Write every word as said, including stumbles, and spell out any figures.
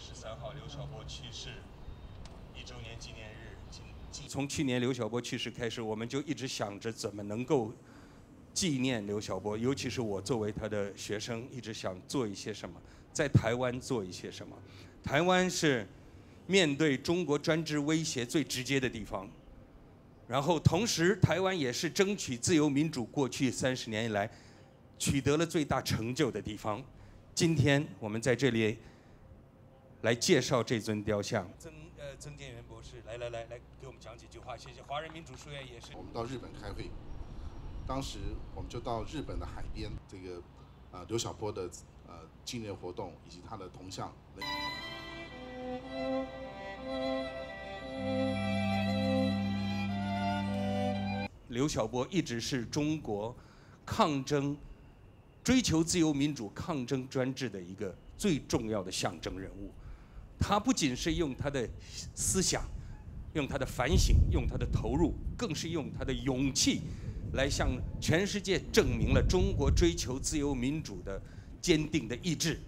十三号刘晓波去世一周年纪念日。从去年刘晓波去世开始，我们就一直想着怎么能够纪念刘晓波，尤其是我作为他的学生，一直想做一些什么，在台湾做一些什么。台湾是面对中国专制威胁最直接的地方。 然后，同时，台湾也是争取自由民主过去三十年以来取得了最大成就的地方。今天我们在这里来介绍这尊雕像。曾呃曾建元博士，来来来来，给我们讲几句话，谢谢。华人民主书院也是。我们到日本开会，当时我们就到日本的海边，这个啊、呃、刘晓波的呃纪念活动以及他的铜像。 刘晓波一直是中国抗争、追求自由民主、抗争专制的一个最重要的象征人物。他不仅是用他的思想、用他的反省、用他的投入，更是用他的勇气，来向全世界证明了中国追求自由民主的坚定的意志。